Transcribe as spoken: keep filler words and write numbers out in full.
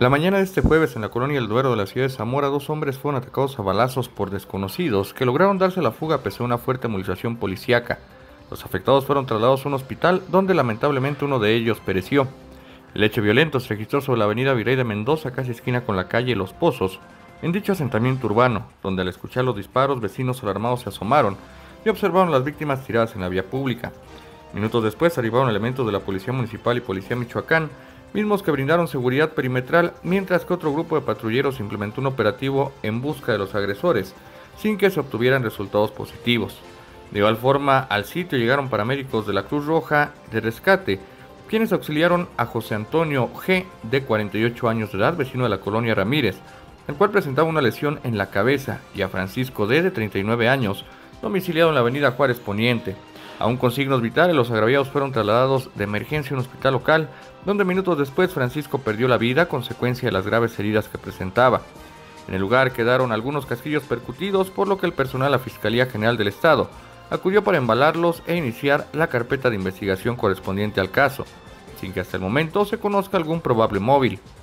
La mañana de este jueves, en la colonia El Duero de la ciudad de Zamora, dos hombres fueron atacados a balazos por desconocidos que lograron darse la fuga pese a una fuerte movilización policíaca. Los afectados fueron trasladados a un hospital donde lamentablemente uno de ellos pereció. El hecho violento se registró sobre la avenida Virrey de Mendoza, casi esquina con la calle Los Pozos, en dicho asentamiento urbano, donde al escuchar los disparos, vecinos alarmados se asomaron y observaron las víctimas tiradas en la vía pública. Minutos después arribaron elementos de la Policía Municipal y Policía Michoacán, mismos que brindaron seguridad perimetral, mientras que otro grupo de patrulleros implementó un operativo en busca de los agresores, sin que se obtuvieran resultados positivos. De igual forma, al sitio llegaron paramédicos de la Cruz Roja de Rescate, quienes auxiliaron a José Antonio G., de cuarenta y ocho años de edad, vecino de la colonia Ramírez, el cual presentaba una lesión en la cabeza, y a Francisco D., de treinta y nueve años, domiciliado en la avenida Juárez Poniente. Aún con signos vitales, los agraviados fueron trasladados de emergencia a un hospital local, donde minutos después Francisco perdió la vida a consecuencia de las graves heridas que presentaba. En el lugar quedaron algunos casquillos percutidos, por lo que el personal de la Fiscalía General del Estado acudió para embalarlos e iniciar la carpeta de investigación correspondiente al caso, sin que hasta el momento se conozca algún probable móvil.